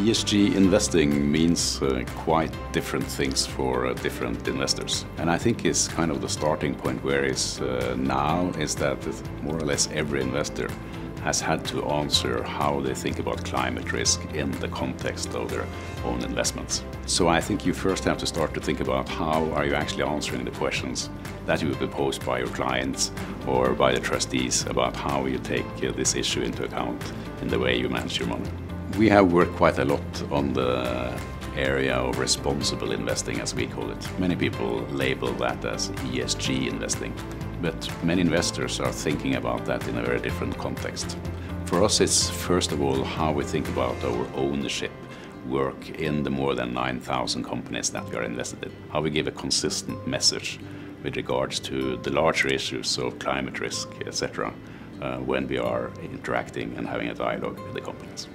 ESG investing means quite different things for different investors. And I think it's kind of the starting point where it's now is that more or less every investor has had to answer how they think about climate risk in the context of their own investments. So I think you first have to start to think about how are you actually answering the questions that you will be posed by your clients or by the trustees about how you take this issue into account in the way you manage your money. We have worked quite a lot on the area of responsible investing, as we call it. Many people label that as ESG investing. But many investors are thinking about that in a very different context. For us, it's first of all how we think about our ownership work in the more than 9,000 companies that we are invested in, how we give a consistent message with regards to the larger issues of climate risk, etc., when we are interacting and having a dialogue with the companies.